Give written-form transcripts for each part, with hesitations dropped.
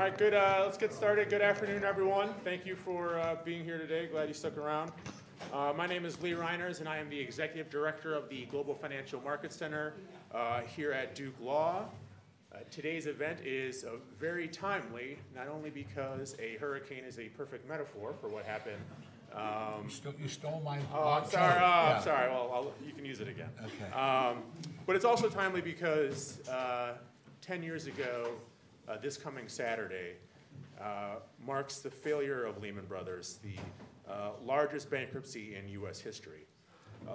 All right, good. Let's get started. Good afternoon, everyone. Thank you for being here today. Glad you stuck around. My name is Lee Reiners, and I am the Executive Director of the Global Financial Markets Center here at Duke Law. Today's event is very timely, not only because a hurricane is a perfect metaphor for what happened. You stole my... Oh, I'm sorry. Oh, yeah. I'm sorry. Well, you can use it again. Okay. But it's also timely because 10 years ago, this coming Saturday, marks the failure of Lehman Brothers, the largest bankruptcy in U.S. history.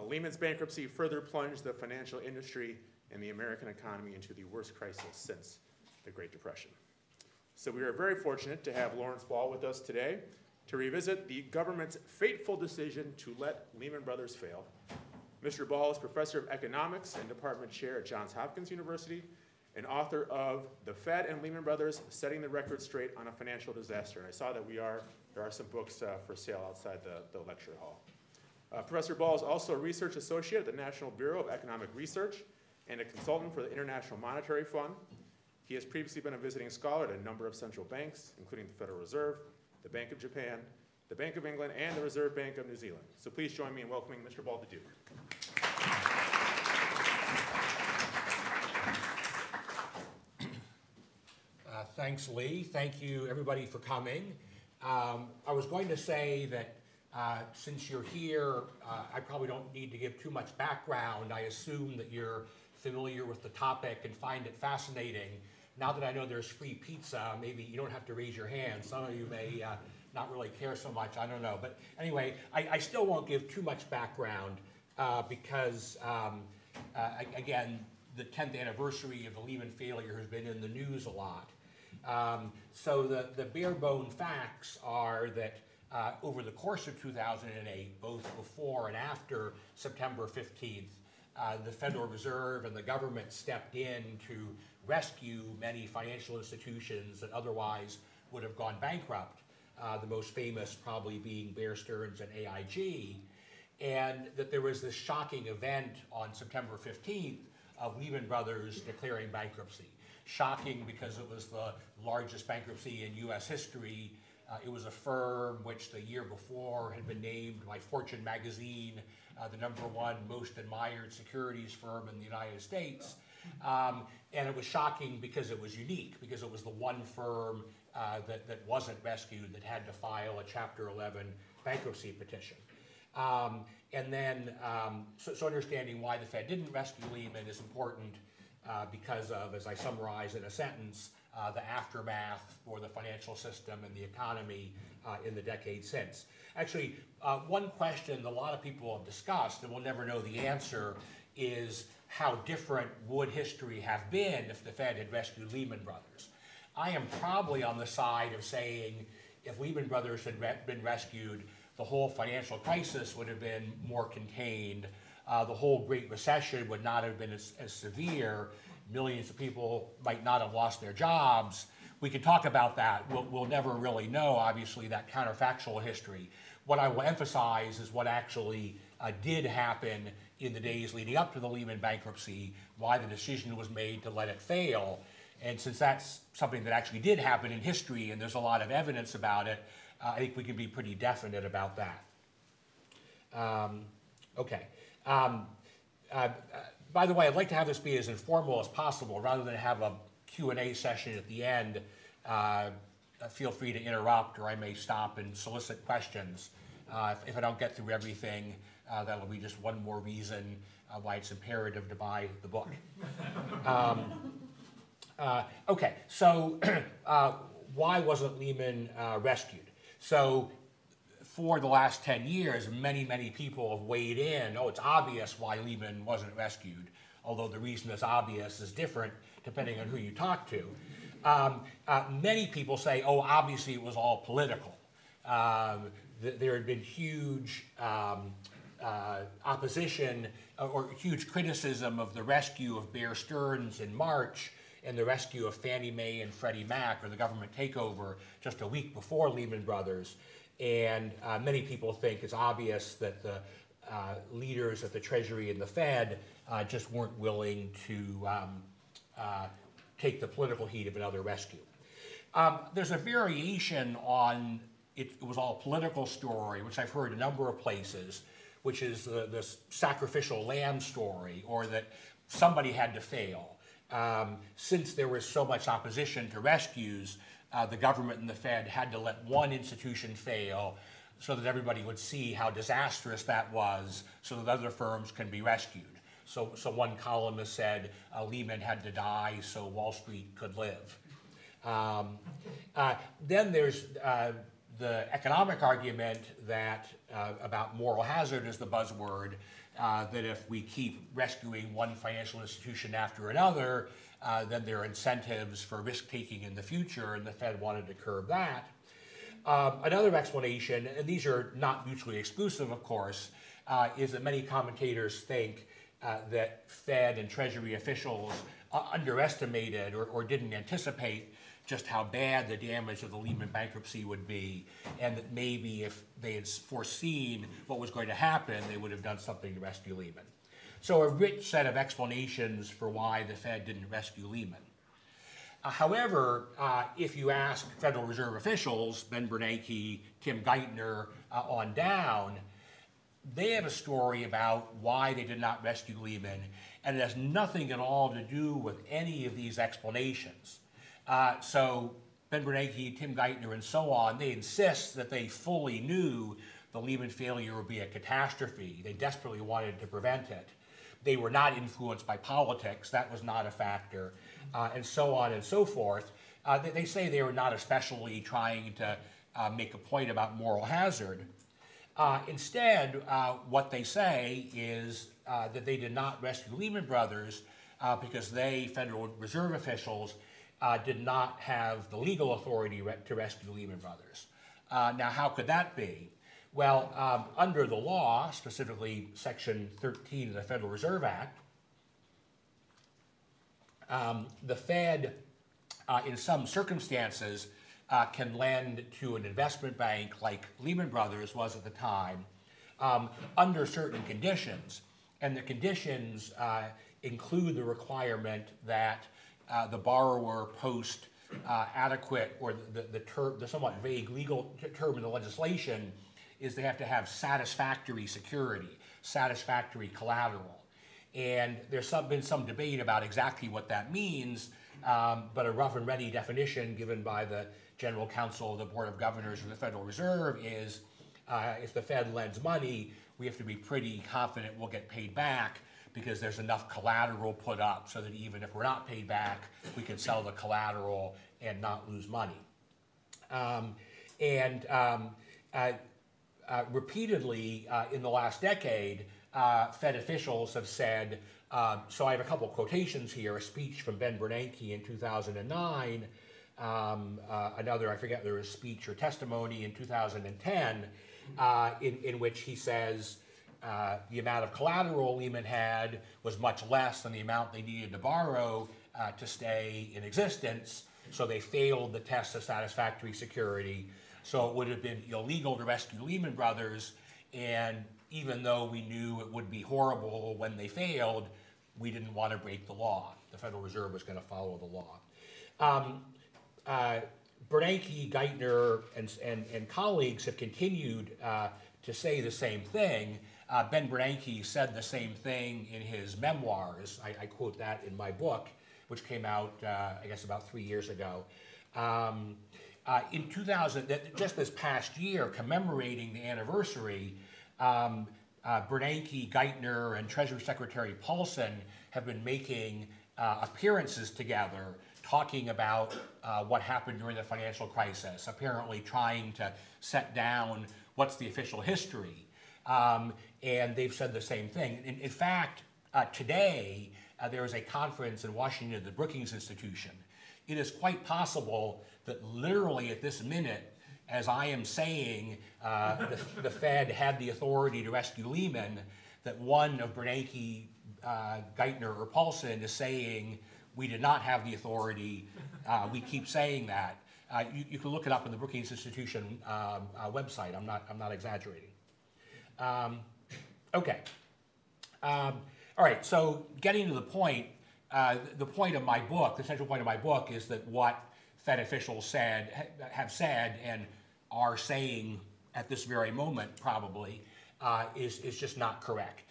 Lehman's bankruptcy further plunged the financial industry and the American economy into the worst crisis since the Great Depression. So we are very fortunate to have Laurence Ball with us today to revisit the government's fateful decision to let Lehman Brothers fail. Mr. Ball is professor of economics and department chair at Johns Hopkins University, and author of The Fed and Lehman Brothers, Setting the Record Straight on a Financial Disaster. And I saw that there are some books for sale outside the lecture hall. Professor Ball is also a research associate at the National Bureau of Economic Research and a consultant for the International Monetary Fund. He has previously been a visiting scholar at a number of central banks, including the Federal Reserve, the Bank of Japan, the Bank of England, and the Reserve Bank of New Zealand. So please join me in welcoming Mr. Ball to Duke. Thanks, Lee. Thank you, everybody, for coming. I was going to say that since you're here, I probably don't need to give too much background. I assume that you're familiar with the topic and find it fascinating. Now that I know there's free pizza, maybe you don't have to raise your hand. Some of you may not really care so much. I don't know. But anyway, I still won't give too much background because, again, the 10th anniversary of the Lehman failure has been in the news a lot. So the bare-bone facts are that over the course of 2008, both before and after September 15th, the Federal Reserve and the government stepped in to rescue many financial institutions that otherwise would have gone bankrupt, the most famous probably being Bear Stearns and AIG, and that there was this shocking event on September 15th of Lehman Brothers declaring bankruptcy. Shocking because it was the largest bankruptcy in U.S. history. It was a firm which the year before had been named by Fortune magazine the #1 most admired securities firm in the United States. And it was shocking because it was unique, because it was the one firm that wasn't rescued, that had to file a Chapter 11 bankruptcy petition. And then, so understanding why the Fed didn't rescue Lehman is important. Because of, as I summarize in a sentence, the aftermath for the financial system and the economy in the decade since. Actually, one question that a lot of people have discussed, and we'll never know the answer, is how different would history have been if the Fed had rescued Lehman Brothers? I am probably on the side of saying if Lehman Brothers had been rescued, the whole financial crisis would have been more contained. The whole Great Recession would not have been as severe. Millions of people might not have lost their jobs. We could talk about that. We'll never really know, obviously, that counterfactual history. What I will emphasize is what actually did happen in the days leading up to the Lehman bankruptcy, why the decision was made to let it fail. And since that's something that actually did happen in history and there's a lot of evidence about it, I think we can be pretty definite about that. Okay. By the way, I'd like to have this be as informal as possible. Rather than have a Q&A session at the end, feel free to interrupt, or I may stop and solicit questions. If I don't get through everything, that'll be just one more reason why it's imperative to buy the book. Okay, so why wasn't Lehman rescued? So, for the last 10 years, many, many people have weighed in, oh, it's obvious why Lehman wasn't rescued, although the reason it's obvious is different depending on who you talk to. Many people say, oh, obviously it was all political. There had been huge opposition or huge criticism of the rescue of Bear Stearns in March and the rescue of Fannie Mae and Freddie Mac, or the government takeover, just a week before Lehman Brothers. And many people think it's obvious that the leaders at the Treasury and the Fed just weren't willing to take the political heat of another rescue. There's a variation on it was all a political story, which I've heard a number of places, which is the sacrificial lamb story, or that somebody had to fail. Since there was so much opposition to rescues, the government and the Fed had to let one institution fail so that everybody would see how disastrous that was so that other firms can be rescued. So one columnist said Lehman had to die so Wall Street could live. Then there's the economic argument that about moral hazard is the buzzword, that if we keep rescuing one financial institution after another, then there are incentives for risk-taking in the future, and the Fed wanted to curb that. Another explanation, and these are not mutually exclusive, of course, is that many commentators think that Fed and Treasury officials underestimated or didn't anticipate just how bad the damage of the Lehman bankruptcy would be, and that maybe if they had foreseen what was going to happen, they would have done something to rescue Lehman. So a rich set of explanations for why the Fed didn't rescue Lehman. However, if you ask Federal Reserve officials, Ben Bernanke, Tim Geithner on down, they have a story about why they did not rescue Lehman, and it has nothing at all to do with any of these explanations. So Ben Bernanke, Tim Geithner, and so on, they insist that they fully knew the Lehman failure would be a catastrophe. They desperately wanted to prevent it. They were not influenced by politics. That was not a factor, and so on and so forth. They say they were not especially trying to make a point about moral hazard. Instead, what they say is that they did not rescue Lehman Brothers because they, Federal Reserve officials, did not have the legal authority to rescue Lehman Brothers. Now, how could that be? Well, under the law, specifically Section 13 of the Federal Reserve Act, the Fed, in some circumstances, can lend to an investment bank like Lehman Brothers was at the time under certain conditions. And the conditions include the requirement that the borrower post adequate, or the somewhat vague legal term in the legislation is they have to have satisfactory security, satisfactory collateral. And there's been some debate about exactly what that means, but a rough and ready definition given by the General Counsel of the Board of Governors of the Federal Reserve is if the Fed lends money, we have to be pretty confident we'll get paid back because there's enough collateral put up so that even if we're not paid back, we can sell the collateral and not lose money. Repeatedly in the last decade, Fed officials have said, so I have a couple of quotations here, a speech from Ben Bernanke in 2009, another, I forget, there was speech or testimony in 2010 in which he says the amount of collateral Lehman had was much less than the amount they needed to borrow to stay in existence, so they failed the test of satisfactory security, so it would have been illegal to rescue Lehman Brothers, and even though we knew it would be horrible when they failed, we didn't want to break the law. The Federal Reserve was going to follow the law. Bernanke, Geithner, and colleagues have continued to say the same thing. Ben Bernanke said the same thing in his memoirs. I quote that in my book, which came out, I guess, about 3 years ago. In 2000, just this past year, commemorating the anniversary, Bernanke, Geithner, and Treasury Secretary Paulson have been making appearances together talking about what happened during the financial crisis, apparently trying to set down what's the official history. And they've said the same thing. In fact, today, there is a conference in Washington, the Brookings Institution. It is quite possible that literally at this minute, as I am saying, the Fed had the authority to rescue Lehman, that one of Bernanke, Geithner, or Paulson is saying, we did not have the authority, we keep saying that. You can look it up in the Brookings Institution website, I'm not exaggerating. Okay, all right, so getting to the point of my book, the central point of my book is that what Fed officials have said and are saying at this very moment probably is just not correct.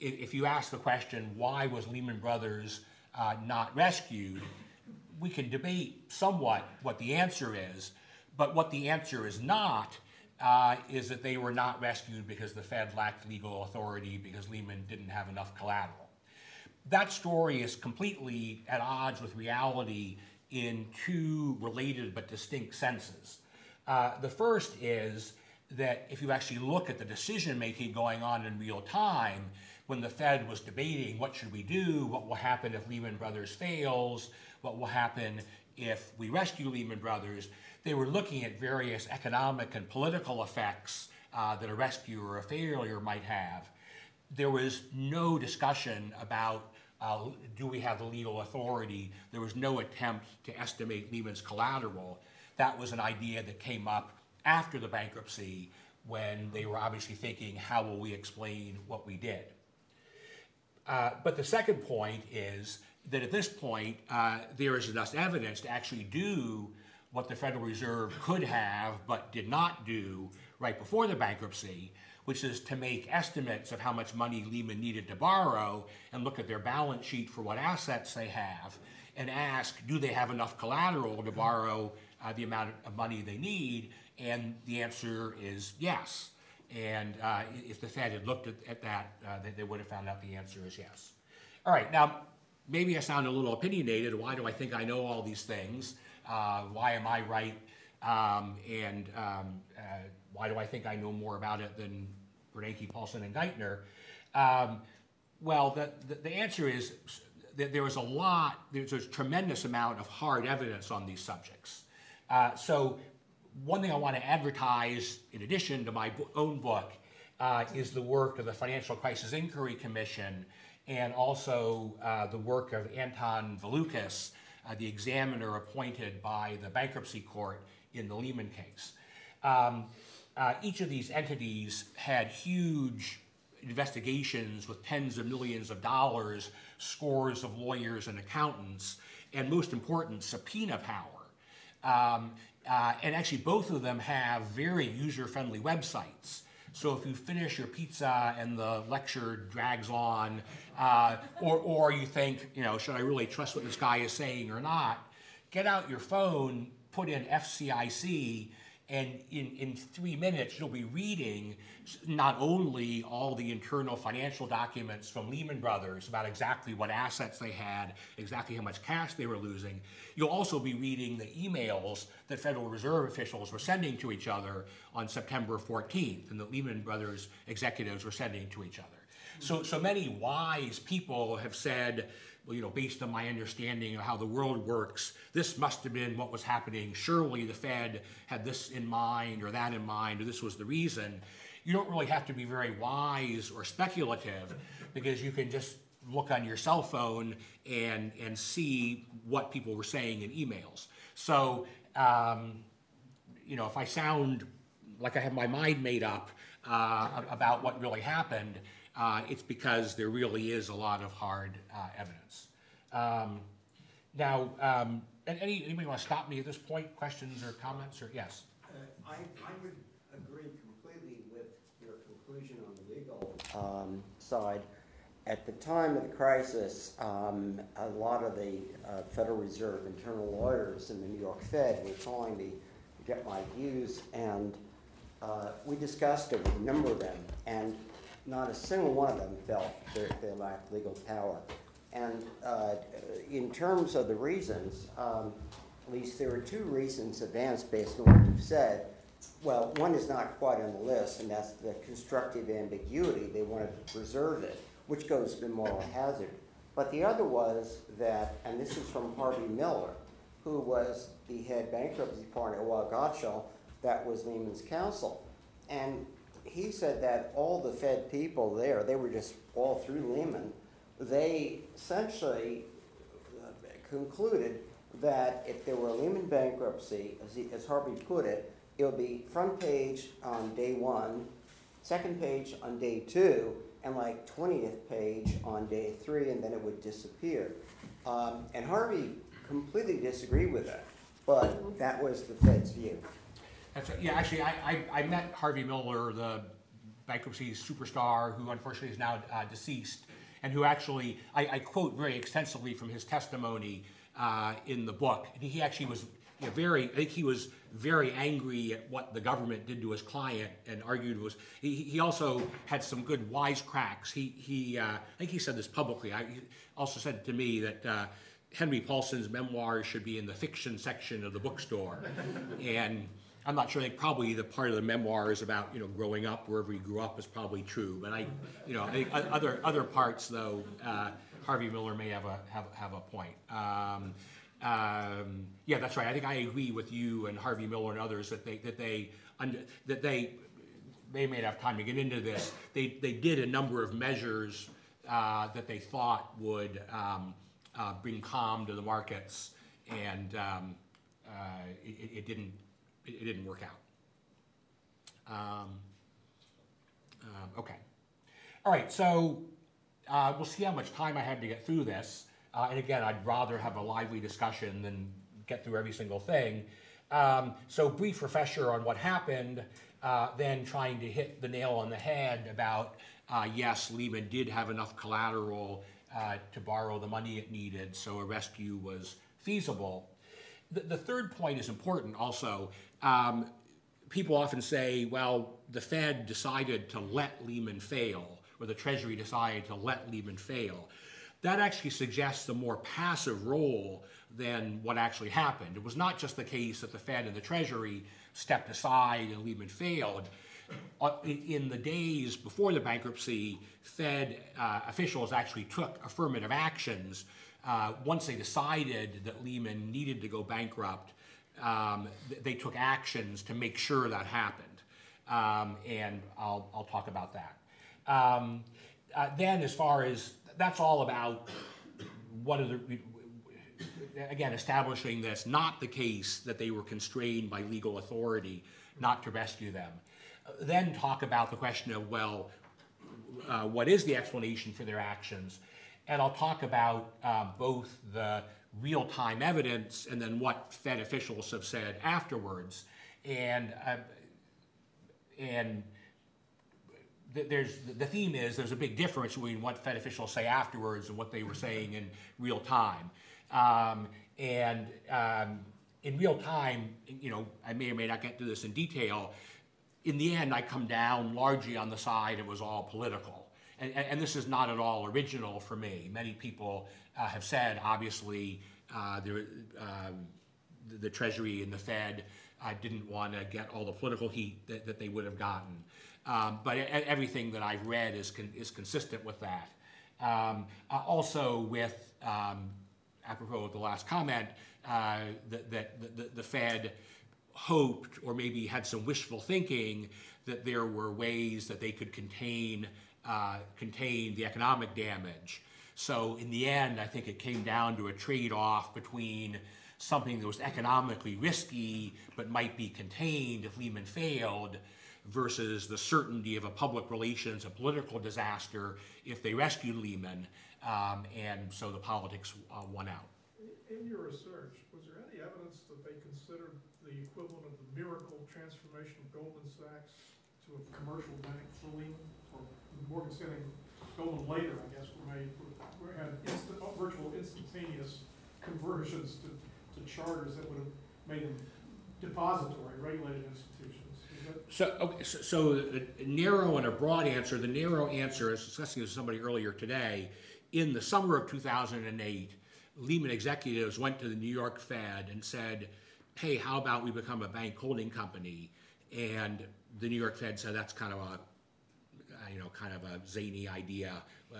If you ask the question, why was Lehman Brothers not rescued, we can debate somewhat what the answer is, but what the answer is not is that they were not rescued because the Fed lacked legal authority, because Lehman didn't have enough collateral. That story is completely at odds with reality in two related but distinct senses. The first is that if you actually look at the decision-making going on in real time, when the Fed was debating what should we do, what will happen if Lehman Brothers fails, what will happen if we rescue Lehman Brothers, they were looking at various economic and political effects that a rescue or a failure might have. There was no discussion about do we have the legal authority. There was no attempt to estimate Lehman's collateral. That was an idea that came up after the bankruptcy when they were obviously thinking, how will we explain what we did? But the second point is that at this point, there is enough evidence to actually do what the Federal Reserve could have but did not do right before the bankruptcy, which is to make estimates of how much money Lehman needed to borrow and look at their balance sheet for what assets they have and ask, do they have enough collateral to borrow the amount of money they need? And the answer is yes. And if the Fed had looked at that, they would have found out the answer is yes. All right, now, maybe I sound a little opinionated. Why do I think I know all these things? Why am I right? Why do I think I know more about it than Bernanke, Paulson, and Geithner? Well, the answer is that there's a tremendous amount of hard evidence on these subjects. So one thing I want to advertise, in addition to my own book, is the work of the Financial Crisis Inquiry Commission and also the work of Anton Valukas, the examiner appointed by the bankruptcy court in the Lehman case. Each of these entities had huge investigations with tens of millions of dollars, scores of lawyers and accountants, and most important, subpoena power. And actually both of them have very user-friendly websites. So if you finish your pizza and the lecture drags on, or you think, you know, should I really trust what this guy is saying or not, get out your phone, put in FCIC, and in 3 minutes you'll be reading not only all the internal financial documents from Lehman Brothers about exactly what assets they had, exactly how much cash they were losing, you'll also be reading the emails that Federal Reserve officials were sending to each other on September 14th and that Lehman Brothers executives were sending to each other. So many wise people have said, well, you know, based on my understanding of how the world works, this must have been what was happening. Surely the Fed had this in mind or that in mind, or this was the reason. You don't really have to be very wise or speculative because you can just look on your cell phone and see what people were saying in emails. So, you know, if I sound like I have my mind made up about what really happened, it's because there really is a lot of hard evidence. Anybody want to stop me at this point? Questions or comments? Or yes? I would agree completely with your conclusion on the legal side. At the time of the crisis, a lot of the Federal Reserve internal lawyers in the New York Fed were calling me to get my views, and we discussed it with a number of them, and not a single one of them felt that they lacked legal power. And in terms of the reasons, at least there were two reasons advanced based on what you've said. Well, one is not quite on the list, and that's the constructive ambiguity. They wanted to preserve it, which goes to the moral hazard. But the other was that, and this is from Harvey Miller, who was the head bankruptcy partner at Wagatchel, that was Lehman's counsel. And he said that all the Fed people there, they were just all through Lehman, they essentially concluded that if there were a Lehman bankruptcy, as Harvey put it, it would be front page on day one, second page on day two, and like 20th page on day three, and then it would disappear. And Harvey completely disagree with that, but that was the Fed's view. That's right. Yeah, actually, I met Harvey Miller, the bankruptcy superstar who unfortunately is now deceased, and who actually, I quote very extensively from his testimony in the book. And he actually was I think he was very angry at what the government did to his client, and argued was, he also had some good wisecracks. I think he said this publicly. He also said to me that Henry Paulson's memoirs should be in the fiction section of the bookstore. And I'm not sure, I think probably the part of the memoirs about, growing up, wherever he grew up, is probably true. But I think other parts though, Harvey Miller may have a point. Yeah, that's right. I think I agree with you and Harvey Miller and others that they may not have time to get into this. They did a number of measures that they thought would bring calm to the markets, and it didn't work out. Okay. All right. So we'll see how much time I have to get through this. And again, I'd rather have a lively discussion than get through every single thing. So brief refresher on what happened, then trying to hit the nail on the head about, yes, Lehman did have enough collateral to borrow the money it needed, so a rescue was feasible. The third point is important also. People often say, well, the Fed decided to let Lehman fail, or the Treasury decided to let Lehman fail. That actually suggests a more passive role than what actually happened. It was not just the case that the Fed and the Treasury stepped aside and Lehman failed. In the days before the bankruptcy, Fed officials actually took affirmative actions. Once they decided that Lehman needed to go bankrupt, they took actions to make sure that happened. And I'll talk about that. Then as far as that's all about what are again, establishing that it's not the case that they were constrained by legal authority not to rescue them. Then talk about the question of, well, what is the explanation for their actions? And I'll talk about both the real-time evidence and then what Fed officials have said afterwards. And the theme is there's a big difference between what Fed officials say afterwards and what they were saying in real time. In real time, I may or may not get to this in detail. In the end, I come down largely on the side it was all political. And this is not at all original for me. Many people have said, obviously, the Treasury and the Fed didn't want to get all the political heat that they would have gotten. But everything that I've read is consistent with that. Also with, apropos of the last comment, that the Fed hoped or maybe had some wishful thinking that there were ways that they could contain the economic damage. So in the end, I think it came down to a trade-off between something that was economically risky but might be contained if Lehman failed, versus the certainty of a public relations, a political disaster if they rescued Lehman, and so the politics won out. In your research, was there any evidence that they considered the equivalent of the miracle transformation of Goldman Sachs to a commercial bank for Lehman, or Morgan Stanley, Goldman later, I guess, had virtual instantaneous conversions to charters that would have made them depository, regulated institutions? So a narrow and a broad answer. The narrow answer, I was discussing this with somebody earlier today, in the summer of 2008, Lehman executives went to the New York Fed and said, hey, how about we become a bank holding company? And the New York Fed said, that's kind of a, kind of a zany idea.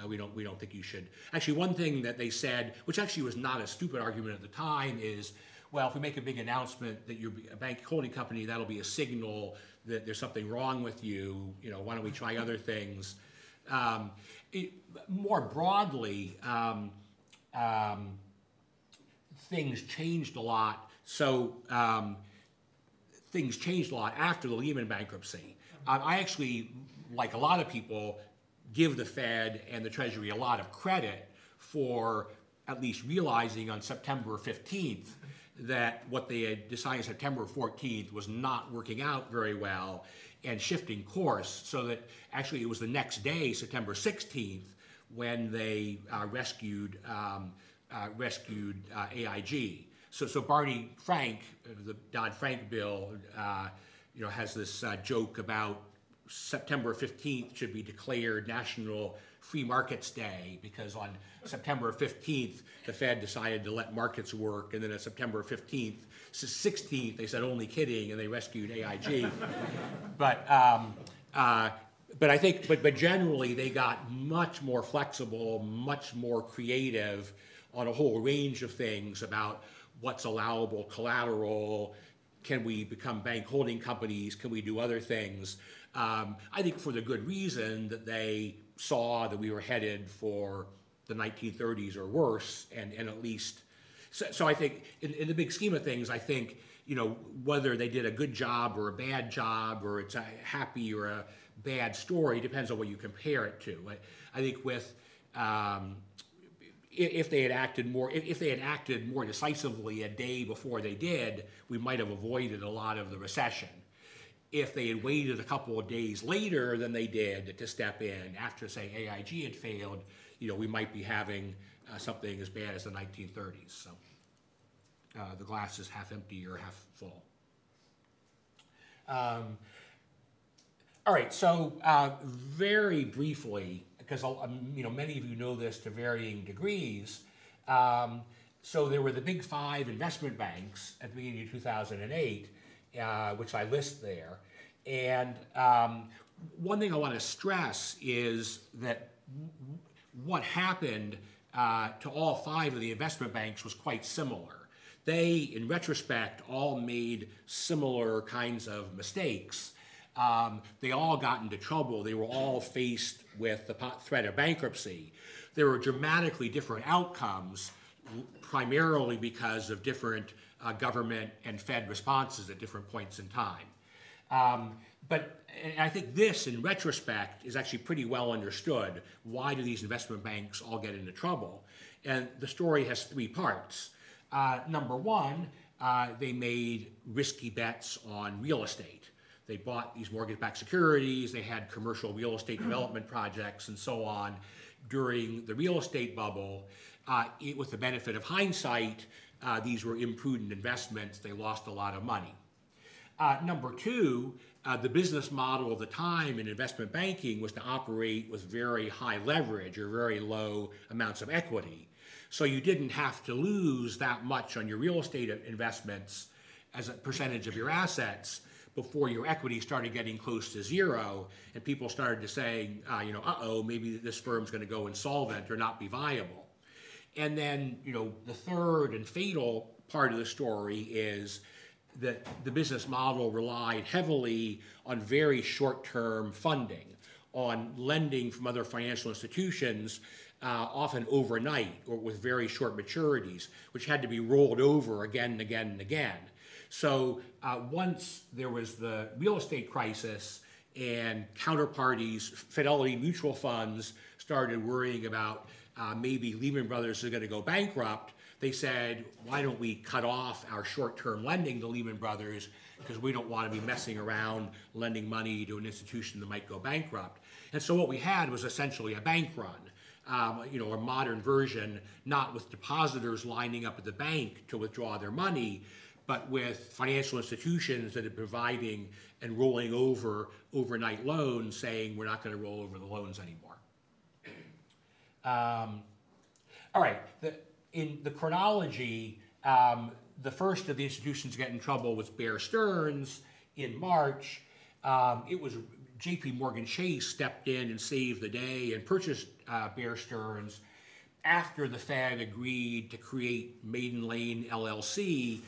We don't think you should. Actually, one thing that they said, which actually was not a stupid argument at the time, is, well, if we make a big announcement that you're a bank holding company, that'll be a signal that there's something wrong with you. Why don't we try other things? More broadly, things changed a lot. So things changed a lot after the Lehman bankruptcy. I actually, like a lot of people, give the Fed and the Treasury a lot of credit for at least realizing on September 15th that what they had decided September 14th was not working out very well and shifting course, so that actually it was the next day, September 16th, when they rescued AIG. So Barney Frank, the Dodd-Frank bill, has this joke about September 15th should be declared National Free Markets Day, because on September 15th, the Fed decided to let markets work, and then on September 16th, they said, only kidding, and they rescued AIG. But generally, they got much more flexible, much more creative on a whole range of things about what's allowable collateral, can we become bank holding companies, can we do other things? I think for the good reason that they saw that we were headed for the 1930s or worse, and at least, so I think in the big scheme of things, I think, whether they did a good job or a bad job, or it's a happy or a bad story, depends on what you compare it to. I think with, if they had acted more, decisively a day before they did, we might have avoided a lot of the recession. If they had waited a couple of days later than they did to step in after, say, AIG had failed, we might be having something as bad as the 1930s. So the glass is half empty or half full. All right. So very briefly, because many of you know this to varying degrees. So there were the big five investment banks at the beginning of 2008, which I list there. And one thing I want to stress is that what happened to all five of the investment banks was quite similar. They, in retrospect, all made similar kinds of mistakes. They all got into trouble. They were all faced with the threat of bankruptcy. There were dramatically different outcomes, primarily because of different government and Fed responses at different points in time. And I think this, in retrospect, is actually pretty well understood. Why do these investment banks all get into trouble? And the story has three parts. Number one, they made risky bets on real estate. They bought these mortgage-backed securities, they had commercial real estate development projects and so on during the real estate bubble. With the benefit of hindsight, these were imprudent investments. They lost a lot of money. Number two, the business model of the time in investment banking was to operate with very high leverage or very low amounts of equity. So you didn't have to lose that much on your real estate investments as a percentage of your assets before your equity started getting close to zero, and people started to say, uh-oh, maybe this firm's going to go insolvent or not be viable. And then, the third and fatal part of the story is that the business model relied heavily on very short-term funding, on lending from other financial institutions, often overnight or with very short maturities, which had to be rolled over again and again and again. So once there was the real estate crisis and counterparties, Fidelity mutual funds, started worrying about maybe Lehman Brothers is going to go bankrupt, they said, why don't we cut off our short-term lending to Lehman Brothers, because we don't want to be messing around lending money to an institution that might go bankrupt. And so what we had was essentially a bank run, a modern version, not with depositors lining up at the bank to withdraw their money, but with financial institutions that are providing and rolling over overnight loans, saying we're not going to roll over the loans anymore. All right, in the chronology, the first of the institutions to get in trouble was Bear Stearns in March. It was JPMorgan Chase stepped in and saved the day and purchased Bear Stearns after the Fed agreed to create Maiden Lane LLC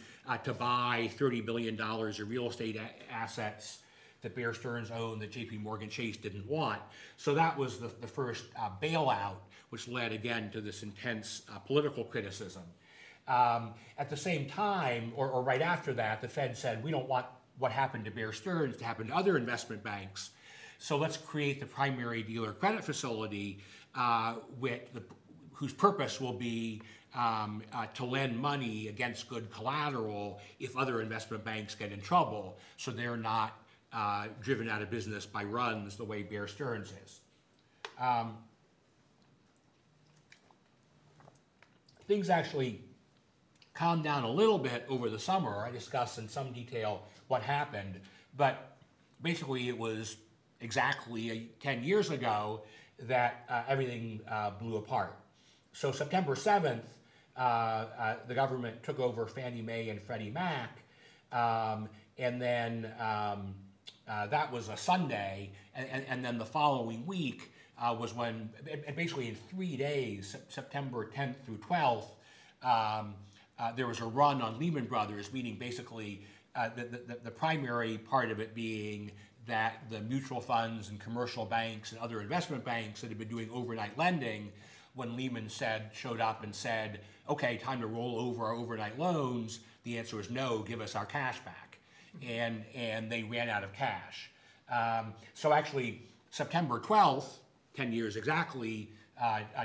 to buy $30 billion of real estate assets that Bear Stearns owned that JPMorgan Chase didn't want. So that was the first bailout, which led again to this intense political criticism. At the same time, or right after that, the Fed said, we don't want what happened to Bear Stearns to happen to other investment banks, so let's create the primary dealer credit facility whose purpose will be to lend money against good collateral if other investment banks get in trouble, so they're not driven out of business by runs the way Bear Stearns is. Things actually calmed down a little bit over the summer. I discussed in some detail what happened, but basically it was exactly 10 years ago that everything blew apart. So September 7th, the government took over Fannie Mae and Freddie Mac, and then that was a Sunday, and then the following week was when, basically in 3 days, September 10th through 12th, there was a run on Lehman Brothers, meaning basically the primary part of it being that the mutual funds and commercial banks and other investment banks that had been doing overnight lending, when Lehman showed up and said, okay, time to roll over our overnight loans, the answer was no, give us our cash back. And they ran out of cash. So actually, September 12th, 10 years exactly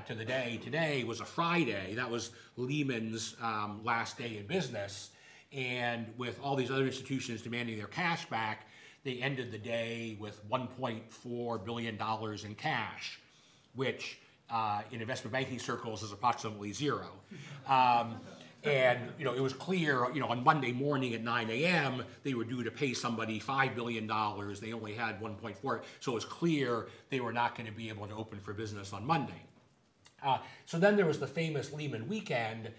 to the day today, was a Friday. That was Lehman's last day in business. And with all these other institutions demanding their cash back, they ended the day with $1.4 billion in cash, which in investment banking circles is approximately zero. And you know, it was clear, you know, on Monday morning at 9 a.m. they were due to pay somebody $5 billion. They only had 1.4, so it was clear they were not going to be able to open for business on Monday. So then there was the famous Lehman weekend,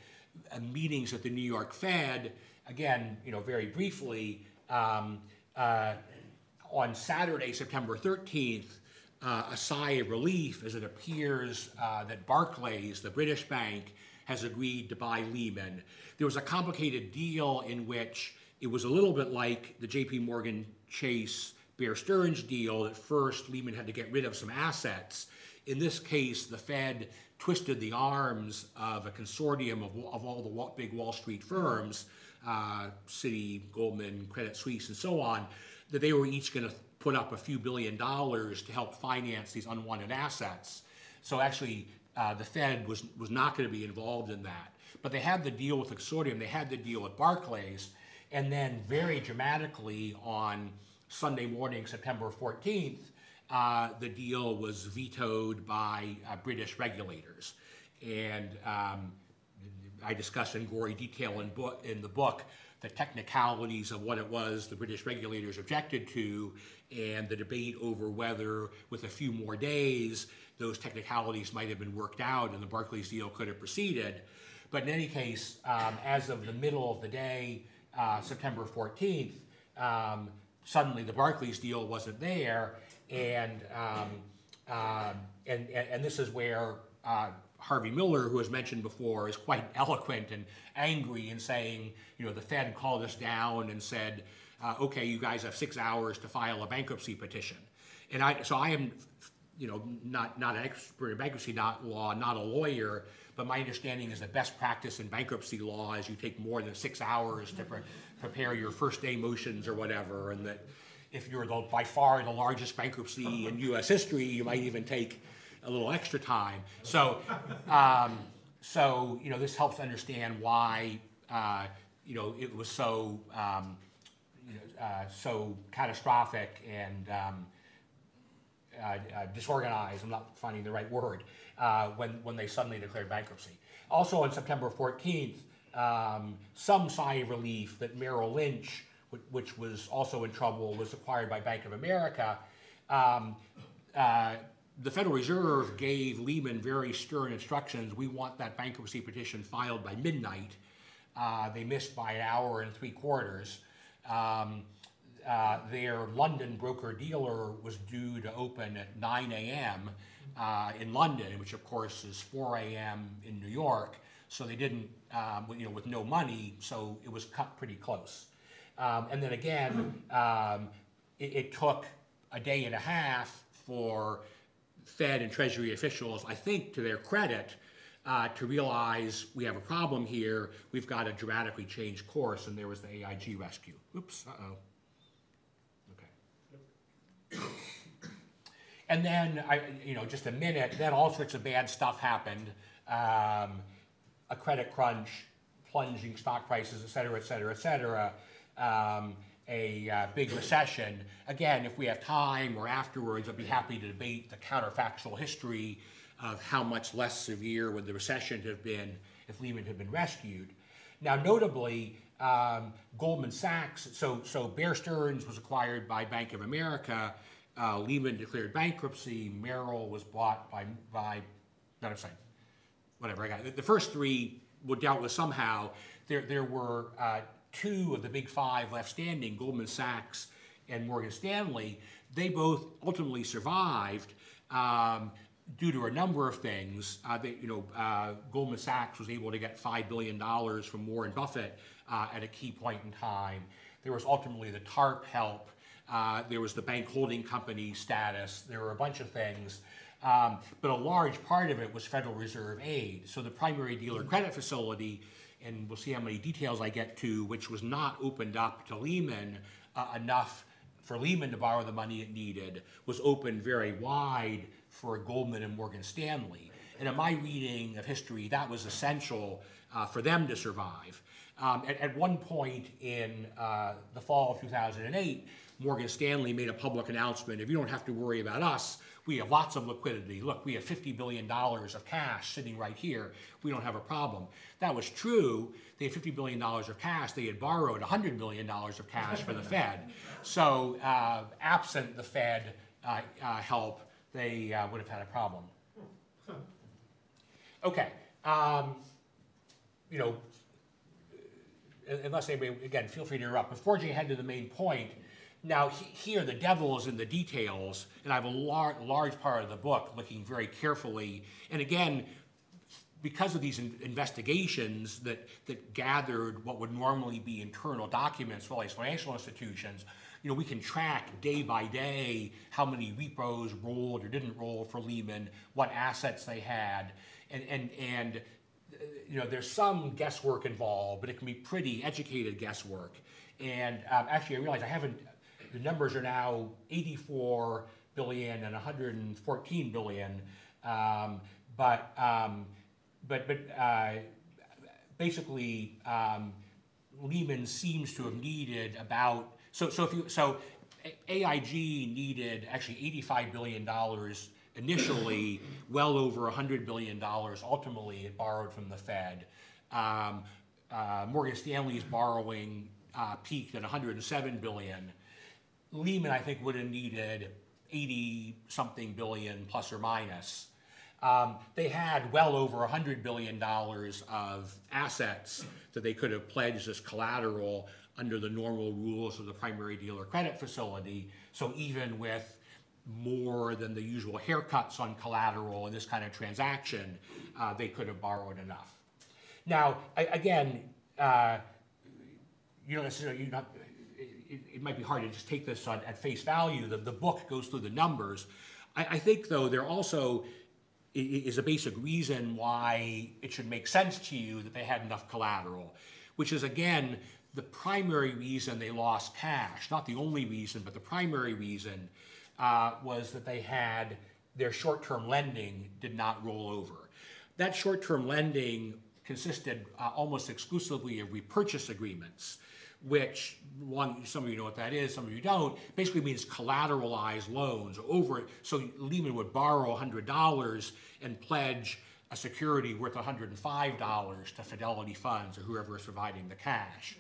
meetings at the New York Fed. Again, you know, very briefly, on Saturday, September 13th, a sigh of relief as it appears that Barclays, the British bank, has agreed to buy Lehman. There was a complicated deal in which it was a little bit like the JPMorgan Chase Bear Stearns deal. At first, Lehman had to get rid of some assets. In this case, the Fed twisted the arms of a consortium of all the big Wall Street firms, Citi, Goldman, Credit Suisse, and so on, that they were each going to put up a few $billion to help finance these unwanted assets. So actually, the Fed was not going to be involved in that. But they had the deal with the consortium. They had the deal with Barclays. And then very dramatically on Sunday morning, September 14th, the deal was vetoed by British regulators. And I discuss in gory detail in the book the technicalities of what it was the British regulators objected to, and the debate over whether, with a few more days, those technicalities might have been worked out and the Barclays deal could have proceeded. But in any case, as of the middle of the day, September 14th, suddenly the Barclays deal wasn't there, and this is where Harvey Miller, who was mentioned before, is quite eloquent and angry in saying, you know, the Fed called us down and said, okay, you guys have 6 hours to file a bankruptcy petition. And so I am, you know, not an expert in bankruptcy law, not a lawyer, but my understanding is that best practice in bankruptcy law is you take more than 6 hours to prepare your first day motions or whatever, and that if you're by far the largest bankruptcy in U.S. history, you might even take a little extra time. So, you know, this helps understand why, you know, it was so, so catastrophic and disorganized. I'm not finding the right word when they suddenly declared bankruptcy. Also on September 14th, some sigh of relief that Merrill Lynch, which was also in trouble, was acquired by Bank of America. The Federal Reserve gave Lehman very stern instructions. We want that bankruptcy petition filed by midnight. They missed by 1.75 hours. Their London broker-dealer was due to open at 9 a.m. In London, which of course is 4 a.m. in New York. So they didn't, you know, with no money, so it was cut pretty close. And then again, it took a day and a half for Fed and Treasury officials, I think to their credit, to realize we have a problem here, we've got to dramatically change course, and there was the AIG rescue. Oops, okay. And then, you know, just a minute, then all sorts of bad stuff happened. a credit crunch, plunging stock prices, et cetera, et cetera, et cetera, big recession. Again, if we have time or afterwards, I'd be happy to debate the counterfactual history of how much less severe would the recession have been if Lehman had been rescued. Now, notably, Goldman Sachs, so Bear Stearns was acquired by Bank of America, Lehman declared bankruptcy, Merrill was bought the first three were dealt with somehow. There were two of the big five left standing, Goldman Sachs and Morgan Stanley. They both ultimately survived due to a number of things. Goldman Sachs was able to get $5 billion from Warren Buffett at a key point in time. There was ultimately the TARP help. There was the bank holding company status. There were a bunch of things. But a large part of it was Federal Reserve aid. So the primary dealer credit facility, and we'll see how many details I get to, which was not opened up to Lehman enough for Lehman to borrow the money it needed, was opened very wide for Goldman and Morgan Stanley. And in my reading of history, that was essential for them to survive. At one point in the fall of 2008, Morgan Stanley made a public announcement, if you don't have to worry about us, we have lots of liquidity. Look, we have $50 billion of cash sitting right here. We don't have a problem. That was true. They had $50 billion of cash. They had borrowed $100 billion of cash for the Fed. So absent the Fed help, they would have had a problem. Okay. Unless anybody, again, feel free to interrupt. But forging ahead to the main point, now, here, the devil is in the details, and I have a large part of the book looking very carefully. And again, because of these investigations that gathered what would normally be internal documents for all these financial institutions, we can track day by day how many repos rolled or didn't roll for Lehman, what assets they had, and there's some guesswork involved, but it can be pretty educated guesswork. And actually, I realize I haven't. The numbers are now 84 billion and 114 billion, basically Lehman seems to have needed about AIG needed actually $85 billion initially, well over $100 billion ultimately it borrowed from the Fed. Morgan Stanley's borrowing peaked at 107 billion. Lehman, I think, would have needed 80-something billion, plus or minus. They had well over $100 billion of assets that they could have pledged as collateral under the normal rules of the primary dealer credit facility. So even with more than the usual haircuts on collateral in this kind of transaction, they could have borrowed enough. Now, again, it might be hard to just take this at face value. The book goes through the numbers. I think, though, there also is a basic reason why it should make sense to you that they had enough collateral, which is, again, the primary reason they lost cash. Not the only reason, but the primary reason was that they had their short-term lending did not roll over. That short-term lending consisted almost exclusively of repurchase agreements, which some of you know what that is, some of you don't, basically means collateralized loans over. So Lehman would borrow $100 and pledge a security worth $105 to Fidelity Funds or whoever is providing the cash.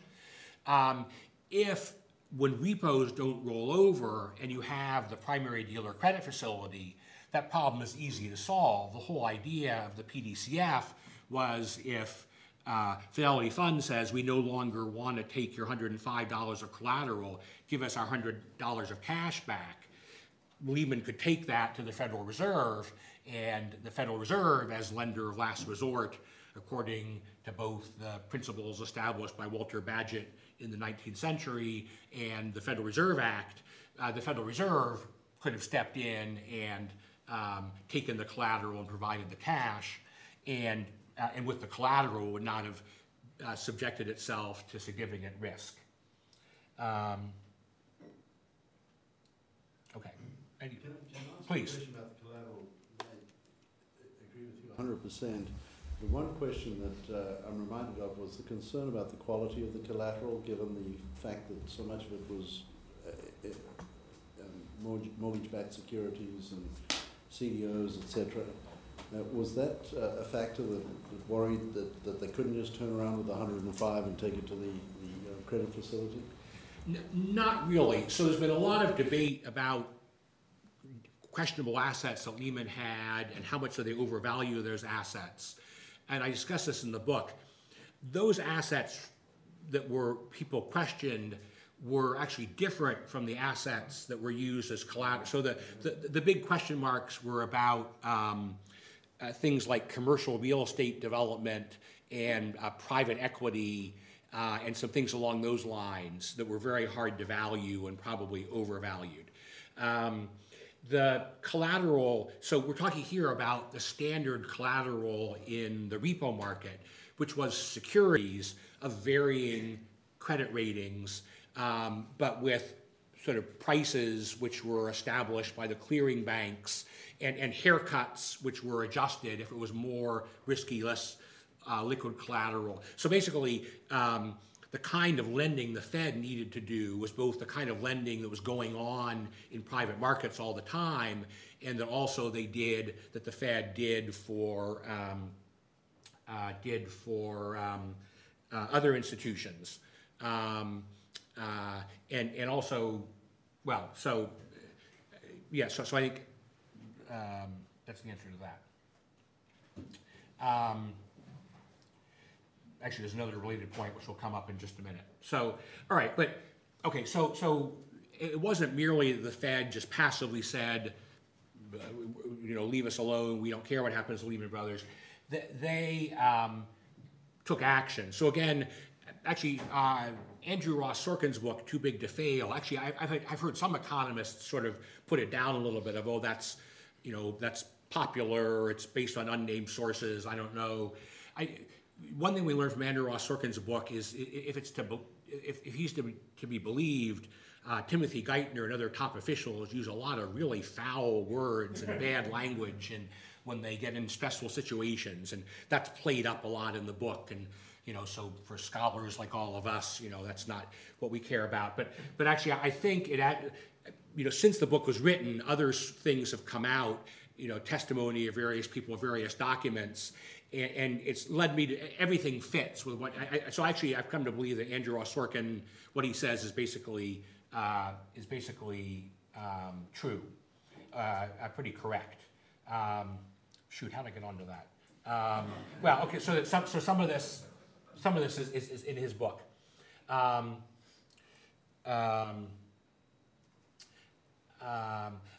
When repos don't roll over and you have the primary dealer credit facility, that problem is easy to solve. The whole idea of the PDCF was if Fidelity Fund says we no longer want to take your $105 of collateral, give us our $100 of cash back, Lehman could take that to the Federal Reserve, and the Federal Reserve, as lender of last resort, according to both the principles established by Walter Bagehot in the 19th century and the Federal Reserve Act, the Federal Reserve could have stepped in and taken the collateral and provided the cash, and with the collateral would not have subjected itself to significant risk. Okay. Can I ask a question about the collateral? I agree with you 100%. The one question that I'm reminded of was the concern about the quality of the collateral, given the fact that so much of it was mortgage-backed securities and CDOs, etc. Was that a factor that worried that they couldn't just turn around with 105 and take it to the credit facility? Not really. So there's been a lot of debate about questionable assets that Lehman had and how much do they overvalue those assets. And I discuss this in the book. Those assets that were people questioned were actually different from the assets that were used as collateral. So the big question marks were about things like commercial real estate development and private equity and some things along those lines that were very hard to value and probably overvalued. The collateral, so we're talking here about the standard collateral in the repo market, which was securities of varying credit ratings, but with sort of prices which were established by the clearing banks and haircuts which were adjusted if it was more risky, less liquid collateral. So basically, the kind of lending the Fed needed to do was both the kind of lending that was going on in private markets all the time, and that also they did, that the Fed did for other institutions. And also, well, so, yeah, so I think that's the answer to that. Actually, there's another related point which will come up in just a minute. So, all right, but, okay, so it wasn't merely the Fed just passively said, you know, leave us alone, we don't care what happens to Lehman Brothers. They took action. So again, actually, Andrew Ross Sorkin's book, Too Big to Fail, actually, I've heard some economists sort of put it down a little bit of, oh, that's, you know, that's popular, or it's based on unnamed sources, I don't know. One thing we learned from Andrew Ross Sorkin's book is if he's to be believed, Timothy Geithner and other top officials use a lot of really foul words and bad language, and when they get in stressful situations, and that's played up a lot in the book. And you know, so for scholars like all of us, you know, that's not what we care about. But actually, I think it, you know, since the book was written, other things have come out. You know, testimony of various people, various documents. And it's led me to, everything fits with what, so actually I've come to believe that Andrew Ross Sorkin, what he says is basically true, pretty correct. Shoot, how did I get onto that? Well, okay, so that some of this is in his book. All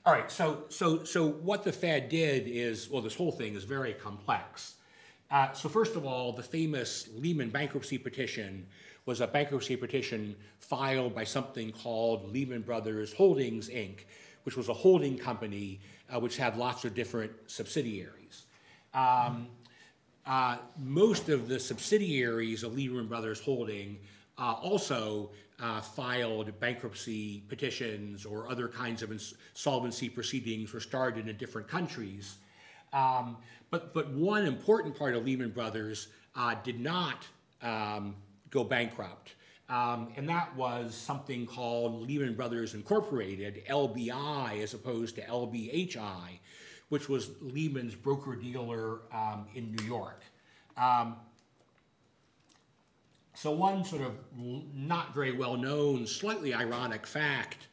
right, so what the Fed did is, well, this whole thing is very complex. So first of all, the famous Lehman bankruptcy petition was a bankruptcy petition filed by something called Lehman Brothers Holdings, Inc., which was a holding company which had lots of different subsidiaries. Most of the subsidiaries of Lehman Brothers Holding also filed bankruptcy petitions or other kinds of insolvency proceedings were started in different countries. But one important part of Lehman Brothers did not go bankrupt, and that was something called Lehman Brothers Incorporated, LBI, as opposed to LBHI, which was Lehman's broker-dealer in New York. So one sort of not very well-known, slightly ironic fact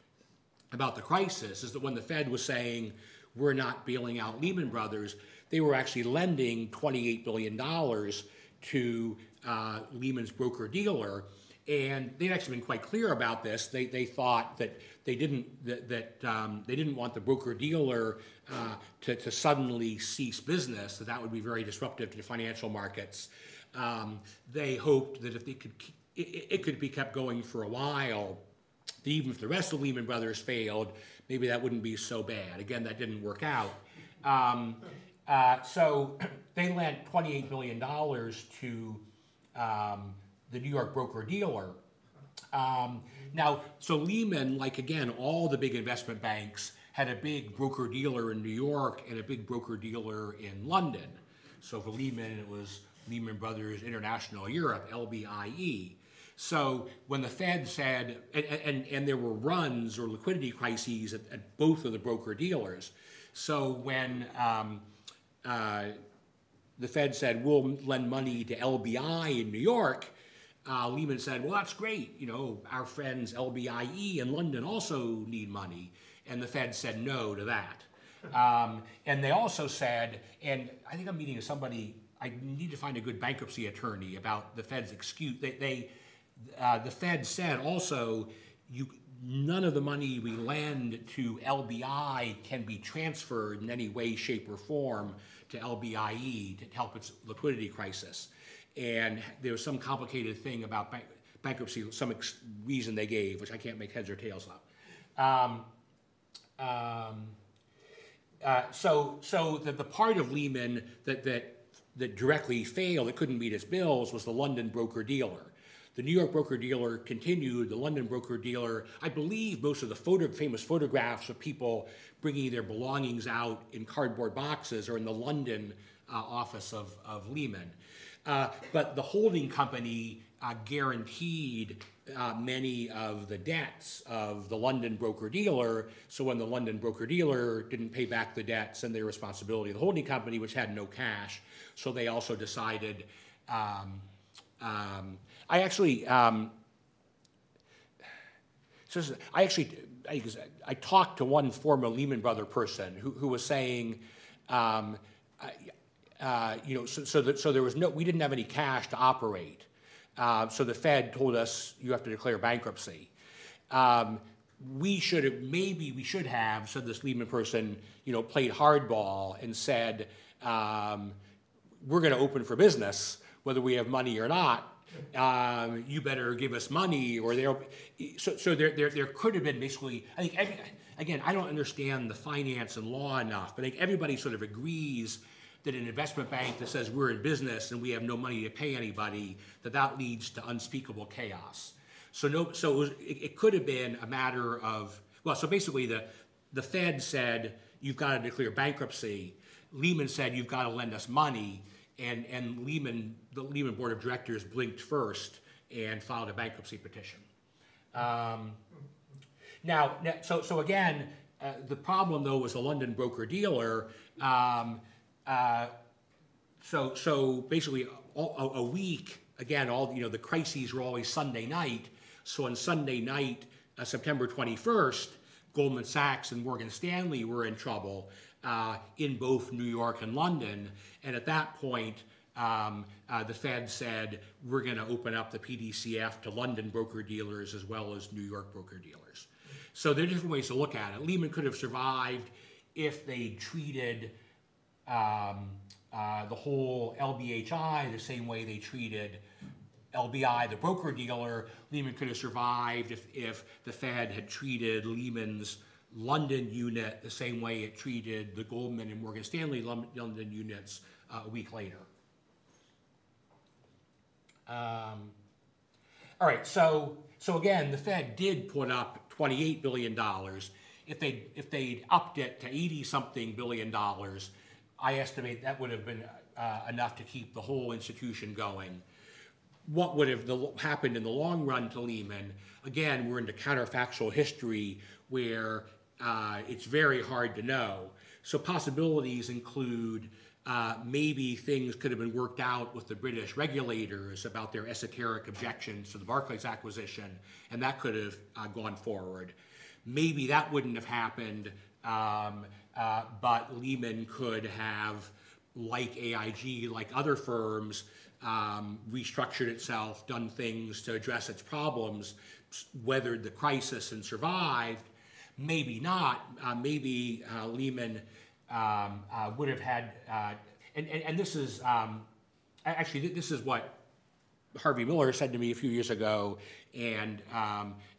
about the crisis is that when the Fed was saying, we're not bailing out Lehman Brothers, they were actually lending $28 billion to Lehman's broker-dealer, and they'd actually been quite clear about this. They thought that they didn't want the broker-dealer to suddenly cease business, that would be very disruptive to the financial markets. They hoped that if they could, it could be kept going for a while, that even if the rest of Lehman Brothers failed, maybe that wouldn't be so bad. Again, that didn't work out. So they lent $28 billion to the New York broker-dealer. Now, so Lehman, like again, all the big investment banks, had a big broker-dealer in New York and a big broker-dealer in London. So for Lehman, it was Lehman Brothers International Europe, LBIE. So when the Fed said, and there were runs or liquidity crises at both of the broker-dealers, so when the Fed said, we'll lend money to LBI in New York, Lehman said, well, that's great. You know, our friends LBIE in London also need money. And the Fed said no to that. And they also said, and I think I'm meeting with somebody, I need to find a good bankruptcy attorney about the Fed's excuse. The Fed said also, none of the money we lend to LBI can be transferred in any way, shape, or form to LBIE to help its liquidity crisis. And there was some complicated thing about bankruptcy, some reason they gave, which I can't make heads or tails of. So the part of Lehman that directly failed, that couldn't meet its bills, was the London broker-dealer. The New York broker-dealer continued, the London broker-dealer, I believe most of the famous photographs of people bringing their belongings out in cardboard boxes are in the London office of Lehman. But the holding company guaranteed many of the debts of the London broker-dealer, so when the London broker-dealer didn't pay back the debts and their responsibility of the holding company, which had no cash, so they also decided, I talked to one former Lehman Brothers person who was saying, so there was we didn't have any cash to operate. So the Fed told us you have to declare bankruptcy. Maybe we should have, said this Lehman person, played hardball and said, we're going to open for business whether we have money or not. You better give us money or they'll. So there could have been basically, I think, again, I don't understand the finance and law enough, but I think everybody sort of agrees that an investment bank that says we're in business and we have no money to pay anybody, that leads to unspeakable chaos. So it could have been a matter of, so basically the Fed said, you've got to declare bankruptcy. Lehman said, you've got to lend us money. And the Lehman board of directors blinked first and filed a bankruptcy petition. So again, the problem though was the London broker-dealer. So basically, a week again. The crises were always Sunday night. So on Sunday night, September 21st, Goldman Sachs and Morgan Stanley were in trouble in both New York and London. And at that point, the Fed said we're going to open up the PDCF to London broker dealers as well as New York broker dealers. So there are different ways to look at it. Lehman could have survived if they treated the whole LBHI the same way they treated LBI, the broker-dealer. Lehman could have survived if the Fed had treated Lehman's London unit the same way it treated the Goldman and Morgan Stanley London units a week later. All right, so again, the Fed did put up $28 billion. If they'd upped it to 80-something billion dollars, I estimate that would have been enough to keep the whole institution going. What would have happened in the long run to Lehman? Again, we're into counterfactual history where it's very hard to know. So possibilities include maybe things could have been worked out with the British regulators about their esoteric objections to the Barclays acquisition, and that could have gone forward. Maybe that wouldn't have happened. But Lehman could have, like AIG, like other firms, restructured itself, done things to address its problems, weathered the crisis and survived. Maybe not. Maybe Lehman would have had, and this is, actually this is what Harvey Miller said to me a few years ago, and Alan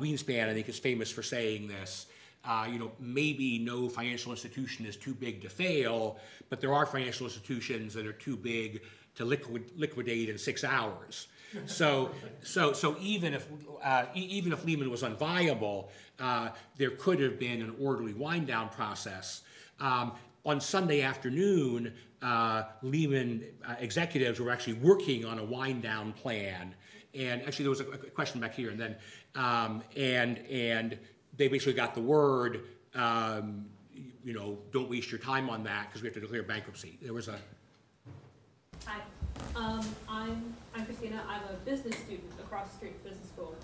Greenspan, I think, is famous for saying this. Maybe no financial institution is too big to fail, but there are financial institutions that are too big to liquidate in 6 hours. So even if Lehman was unviable, there could have been an orderly wind down process. on Sunday afternoon, Lehman executives were actually working on a wind-down plan. And actually, there was a question back here, and then and they basically got the word, you know, don't waste your time on that because we have to declare bankruptcy. There was a. Hi, I'm Christina. I'm a business student across the street from business school,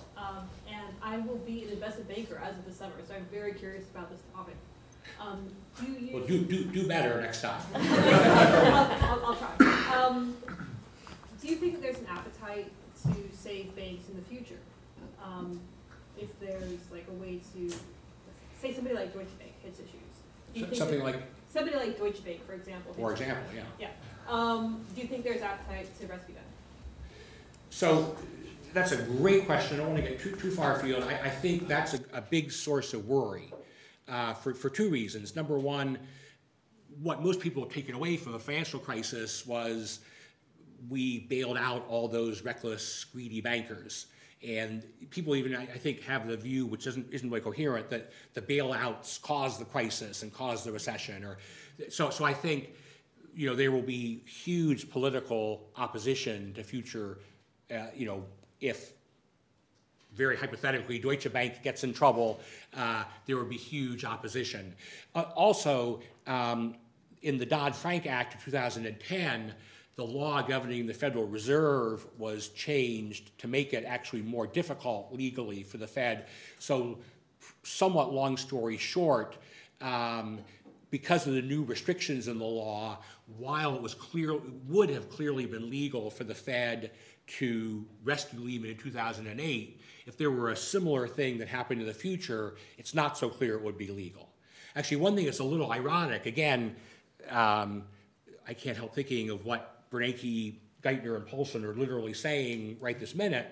and I will be an investment banker as of this summer. So I'm very curious about this topic. Do you? Well, do better next time. I'll try. Do you think that there's an appetite to save banks in the future? If there's like a way to, say somebody like Deutsche Bank hits issues. Somebody like Deutsche Bank, for example. For example, yeah. Yeah. Do you think there's appetite to rescue that? So that's a great question. I don't want to get too far afield. I think that's a big source of worry for two reasons. Number one, what most people have taken away from the financial crisis was we bailed out all those reckless, greedy bankers. And people even, I think, have the view, which isn't really coherent, that the bailouts caused the crisis and caused the recession. Or so I think, you know, there will be huge political opposition to future, you know, if very hypothetically Deutsche Bank gets in trouble, there will be huge opposition. Also, in the Dodd-Frank Act of 2010, the law governing the Federal Reserve was changed to make it actually more difficult legally for the Fed. So somewhat long story short, because of the new restrictions in the law, while it was would have clearly been legal for the Fed to rescue Lehman in 2008, if there were a similar thing that happened in the future, it's not so clear it would be legal. Actually, one thing that's a little ironic, again, I can't help thinking of what Bernanke, Geithner, and Paulson are literally saying right this minute.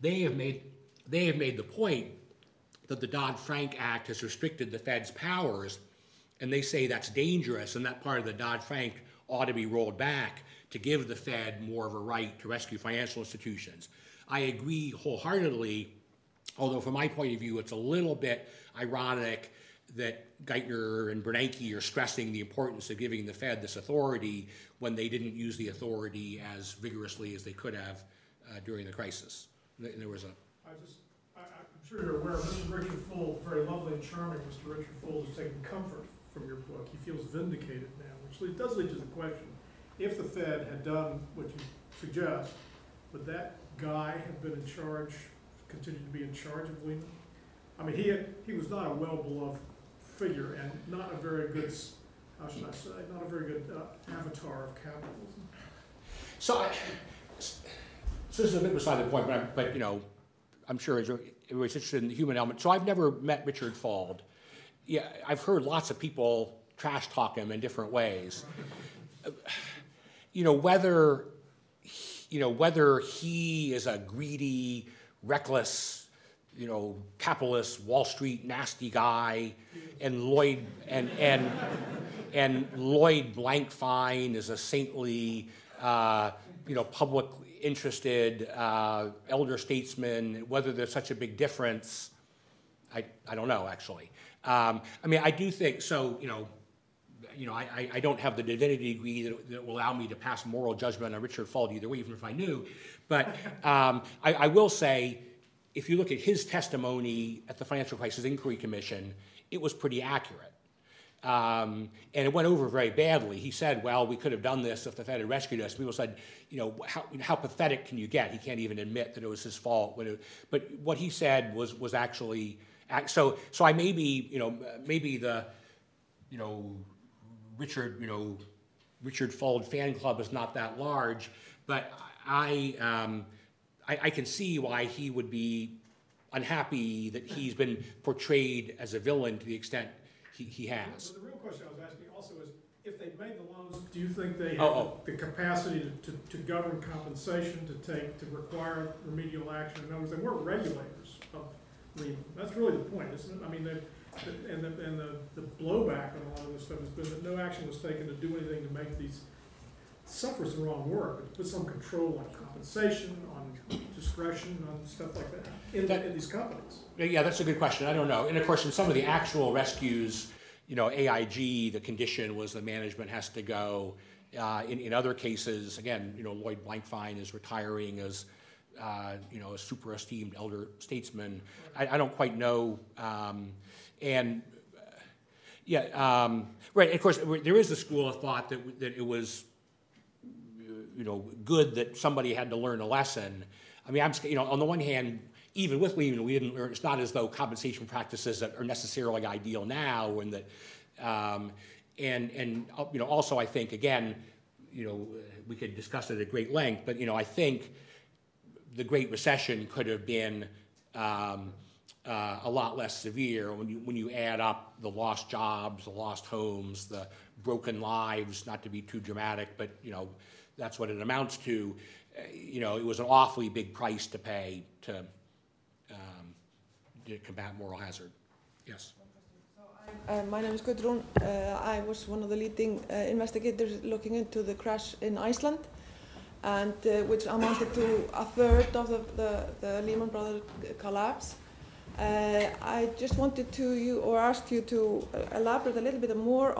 They have made the point that the Dodd-Frank Act has restricted the Fed's powers, and they say that's dangerous, and that part of the Dodd-Frank ought to be rolled back to give the Fed more of a right to rescue financial institutions. I agree wholeheartedly, although from my point of view, it's a little bit ironic that Geithner and Bernanke are stressing the importance of giving the Fed this authority when they didn't use the authority as vigorously as they could have during the crisis. And there was a... I'm sure you're aware, Mr. Richard Fuld, very lovely and charming Mr. Richard Fuld, has taken comfort from your book. He feels vindicated now, which does lead to the question, if the Fed had done what you suggest, would that guy have been in charge, continued to be in charge of Lehman? I mean, he was not a well-beloved figure and not a very good, how should I say, not a very good avatar of capitalism. So this is a bit beside the point, but you know, I'm sure everybody's interested in the human element. So I've never met Richard Fuld. Yeah, I've heard lots of people trash talk him in different ways. You know, whether he is a greedy, reckless, you know, capitalist, Wall Street, nasty guy, and Lloyd Blankfein is a saintly, you know, public interested elder statesman. Whether there's such a big difference, I don't know actually. I mean, I do think so. You know, I don't have the divinity degree that will allow me to pass moral judgment on Richard Fuld either way, even if I knew. But I will say, if you look at his testimony at the Financial Crisis Inquiry Commission, it was pretty accurate. And it went over very badly. He said, well, we could have done this if the Fed had rescued us. People said, you know, how pathetic can you get? He can't even admit that it was his fault. But what he said was actually, so I maybe the Richard Fuld fan club is not that large, but I can see why he would be unhappy that he's been portrayed as a villain to the extent he has. The real question I was asking also is, if they made the loans, do you think they have the capacity to govern compensation, to require remedial action? In other words, they weren't regulators of Lehman. That's really the point, isn't it? I mean, the blowback on a lot of this stuff has been that no action was taken to do anything to make these, suffers the wrong word, but put some control on compensation, on discretion on stuff like that in these companies? Yeah, that's a good question. I don't know. And of course, in some of the actual rescues, you know, AIG, the condition was the management has to go. In other cases, again, you know, Lloyd Blankfein is retiring as, you know, a super esteemed elder statesman. I don't quite know. Right. Of course, there is the school of thought that it was, you know, good that somebody had to learn a lesson. I mean, I'm, you know, on the one hand, even with Lehman, we didn't learn. It's not as though compensation practices that are necessarily ideal now, and that. And you know, also I think, again, you know, we could discuss it at great length, but, you know, I think the Great Recession could have been a lot less severe when you add up the lost jobs, the lost homes, the broken lives, not to be too dramatic, but, you know, that's what it amounts to. You know, it was an awfully big price to pay to combat moral hazard. Yes. My name is Gudrun. I was one of the leading investigators looking into the crash in Iceland, and which amounted to a third of the Lehman Brothers collapse. I just wanted to ask you to elaborate a little bit more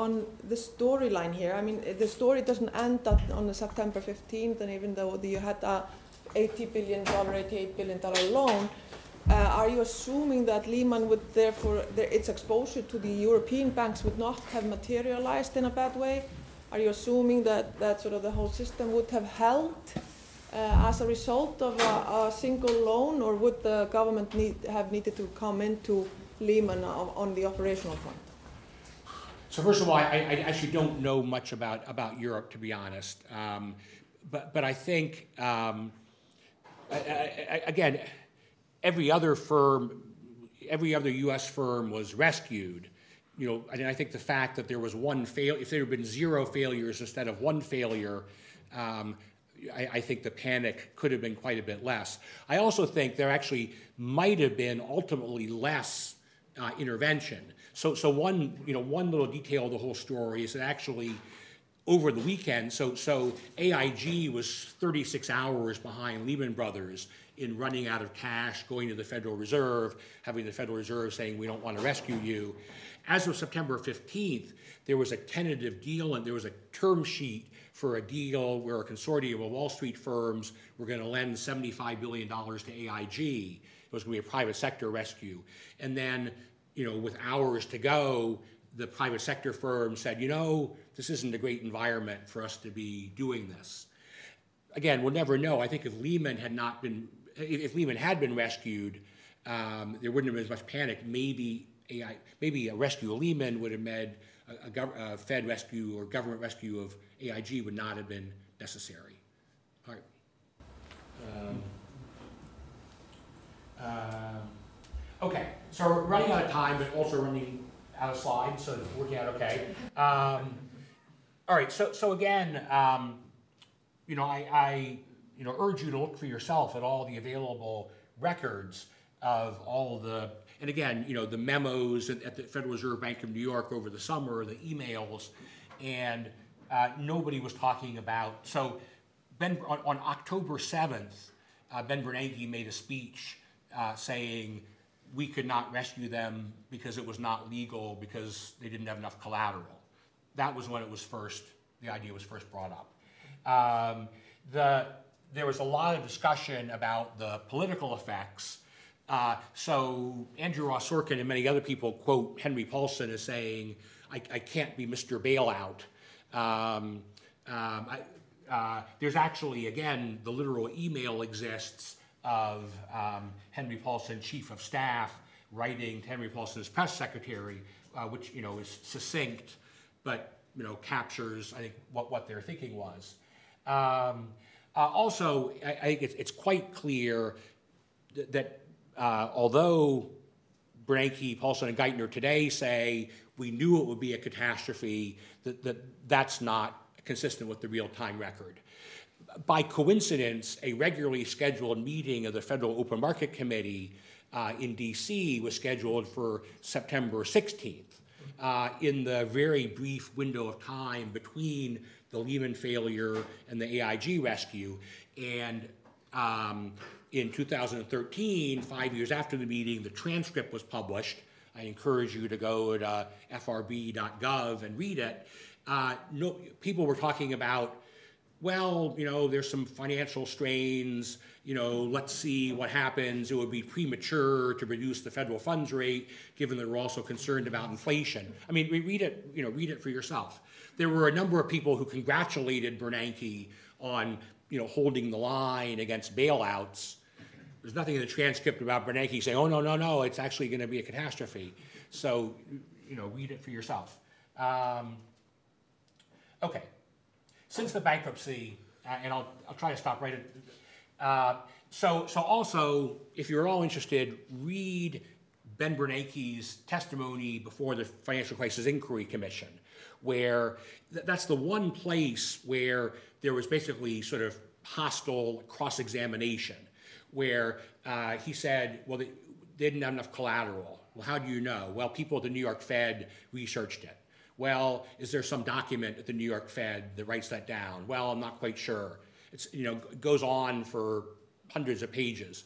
on the storyline here. I mean, the story doesn't end on September 15th, and even though you had a $88 billion loan. Are you assuming that Lehman would therefore, its exposure to the European banks would not have materialized in a bad way? Are you assuming that sort of the whole system would have held as a result of a single loan, or would the government have needed to come into Lehman on the operational front? So first of all, I actually don't know much about Europe, to be honest. But I think, again, every other U.S. firm was rescued, you know, and I think the fact that there was one fail, if there had been zero failures instead of one failure, I think the panic could have been quite a bit less. I also think there actually might have been ultimately less intervention. So one little detail of the whole story is that actually over the weekend, so AIG was 36 hours behind Lehman Brothers in running out of cash, going to the Federal Reserve, having the Federal Reserve saying, we don't want to rescue you. As of September 15th, there was a tentative deal, and there was a term sheet for a deal where a consortium of Wall Street firms were going to lend $75 billion to AIG. It was going to be a private sector rescue. And then, you know, with hours to go, the private sector firm said, you know, this isn't a great environment for us to be doing this. Again, we'll never know. I think if Lehman had been rescued, there wouldn't have been as much panic. Maybe a rescue of Lehman would have meant a Fed rescue or government rescue of AIG would not have been necessary. All right. Okay, so we're running out of time, but also running out of slides, so it's working out okay. All right, so again, you know, I urge you to look for yourself at all the available records of all the, and again, you know, the memos at the Federal Reserve Bank of New York over the summer, the emails, and nobody was talking about. So on October 7th, Ben Bernanke made a speech saying we could not rescue them because it was not legal, because they didn't have enough collateral. That was when it was the idea was first brought up. There was a lot of discussion about the political effects. So Andrew Ross Sorkin and many other people quote Henry Paulson as saying, I can't be Mr. Bailout. There's actually, again, the literal email exists of Henry Paulson, chief of staff, writing to Henry Paulson's press secretary, which, you know, is succinct, but, you know, captures, I think, what their thinking was. Also, I think it's quite clear that although Bernanke, Paulson, and Geithner today say we knew it would be a catastrophe, that's not consistent with the real-time record. By coincidence, a regularly scheduled meeting of the Federal Open Market Committee in D.C. was scheduled for September 16th. In the very brief window of time between the Lehman failure and the AIG rescue, and In 2013, 5 years after the meeting, the transcript was published. I encourage you to go to frb.gov and read it. No, people were talking about, well, you know, there's some financial strains, you know, let's see what happens. It would be premature to reduce the federal funds rate, given that we're also concerned about inflation. I mean, read it, you know, read it for yourself. There were a number of people who congratulated Bernanke on, you know, holding the line against bailouts. There's nothing in the transcript about Bernanke saying, oh, no, no, no, it's actually going to be a catastrophe. So, you know, read it for yourself. Okay. Since the bankruptcy, and I'll try to stop right at, so also, if you're all interested, read Ben Bernanke's testimony before the Financial Crisis Inquiry Commission, where that's the one place where there was basically sort of hostile cross-examination, where he said, well, they didn't have enough collateral. Well, how do you know? Well, people at the New York Fed researched it. Well, is there some document at the New York Fed that writes that down? Well, I'm not quite sure. It's, you know, goes on for hundreds of pages.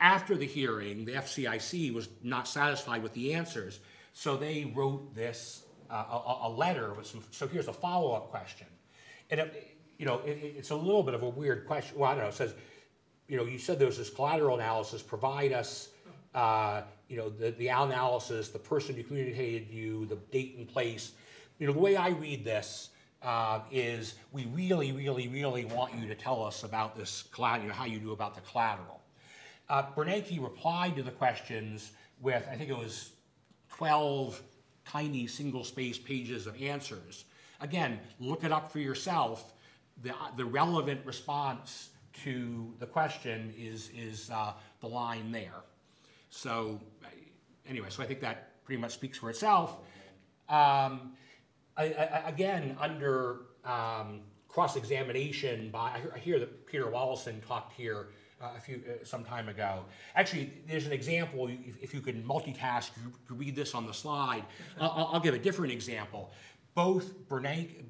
After the hearing, the FCIC was not satisfied with the answers, so they wrote this a letter with some. So here's a follow-up question, and it, you know, it's a little bit of a weird question. Well, I don't know. It says, you know, you said there was this collateral analysis. Provide us. You know, the analysis, the person who communicated you, the date and place. You know, the way I read this is we really, really, really want you to tell us about this collateral, you know, how you knew about the collateral. Bernanke replied to the questions with, I think it was 12 tiny single-spaced pages of answers. Again, look it up for yourself. The relevant response to the question is the line there. So anyway, so I think that pretty much speaks for itself. Again, under cross-examination by, I hear that Peter Wallison talked here some time ago. Actually, there's an example, if you can multitask, you read this on the slide. I'll give a different example. Both Bernanke,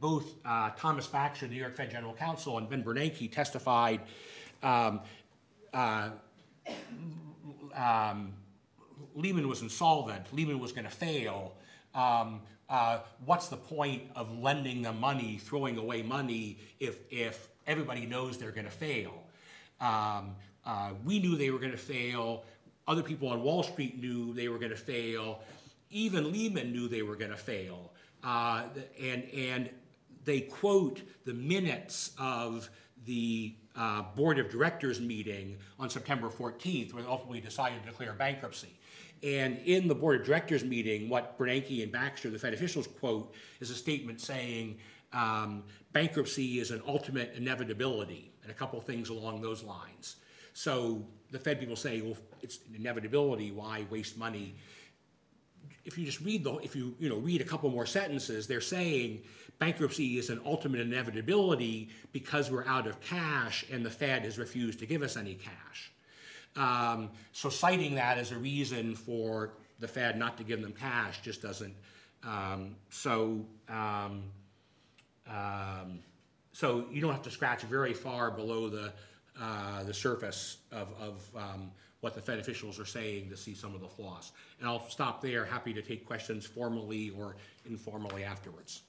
Thomas Baxter, the New York Fed General Counsel, and Ben Bernanke testified Lehman was insolvent, Lehman was going to fail, what's the point of lending them money, throwing away money, if everybody knows they're going to fail? We knew they were going to fail, other people on Wall Street knew they were going to fail, even Lehman knew they were going to fail. And they quote the minutes of the board of directors meeting on September 14th, where they ultimately decided to declare bankruptcy. And in the board of directors meeting, what Bernanke and Baxter, the Fed officials, quote is a statement saying bankruptcy is an ultimate inevitability, and a couple things along those lines. So the Fed people say, well, it's an inevitability. Why waste money? If you just read read a couple more sentences, they're saying bankruptcy is an ultimate inevitability because we're out of cash and the Fed has refused to give us any cash. So citing that as a reason for the Fed not to give them cash just doesn't. So you don't have to scratch very far below the surface of what the Fed officials are saying to see some of the flaws. And I'll stop there, happy to take questions formally or informally afterwards.